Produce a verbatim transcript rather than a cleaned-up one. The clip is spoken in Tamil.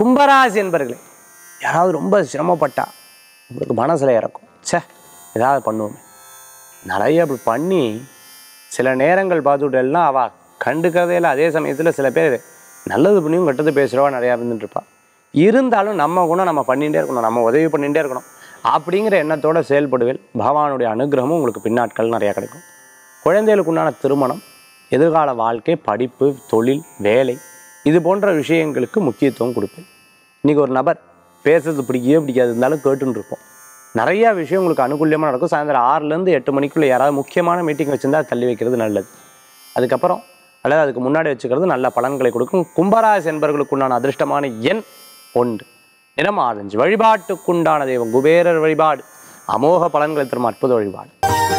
கும்பராசி என்பர்களே, யாராவது ரொம்ப சிரமப்பட்டா உங்களுக்கு மனசில் இறக்கும், சே ஏதாவது பண்ணுவோமே நிறைய அப்படி பண்ணி சில நேரங்கள் பார்த்துட்டெல்லாம் அவள் கண்டுக்கிறதே இல்லை. அதே சமயத்தில் சில பேர் நல்லது பண்ணியும் கெட்டது பேசுகிறவா நிறையா இருந்துட்டுருப்பாள். இருந்தாலும் நம்ம குணம் நம்ம பண்ணிகிட்டே இருக்கணும், நம்ம உதவி பண்ணிகிட்டே இருக்கணும் அப்படிங்கிற எண்ணத்தோடு செயல்படுவேல். பகவானுடைய அனுகிரகமும் உங்களுக்கு பின்னாட்கள் நிறையா கிடைக்கும். குழந்தைகளுக்கு உண்டான திருமணம், எதிர்கால வாழ்க்கை, படிப்பு, தொழில், வேலை இது போன்ற விஷயங்களுக்கு முக்கியத்துவம் கொடுப்பேன். இன்றைக்கி ஒரு நபர் பேசுறது பிடிக்கவே பிடிக்காது இருந்தாலும் கேட்டுன்னு இருப்போம். நிறையா விஷயம் உங்களுக்கு அனுகூலியமாக நடக்கும். சாயந்தரம் ஆறுலேருந்து எட்டு மணிக்குள்ளே யாராவது முக்கியமான மீட்டிங் வச்சுருந்தா தள்ளி வைக்கிறது நல்லது. அதுக்கப்புறம் அல்லது அதுக்கு முன்னாடி வச்சுக்கிறது நல்ல பலன்களை கொடுக்கும். கும்பராசி என்பவர்களுக்குண்டான அதிர்ஷ்டமான எண் ஒன்று, நிறம் ஆரஞ்சு. வழிபாட்டுக்குண்டான தெய்வம் குபேரர் வழிபாடு அமோக பலன்களை தரும் அற்புத வழிபாடு.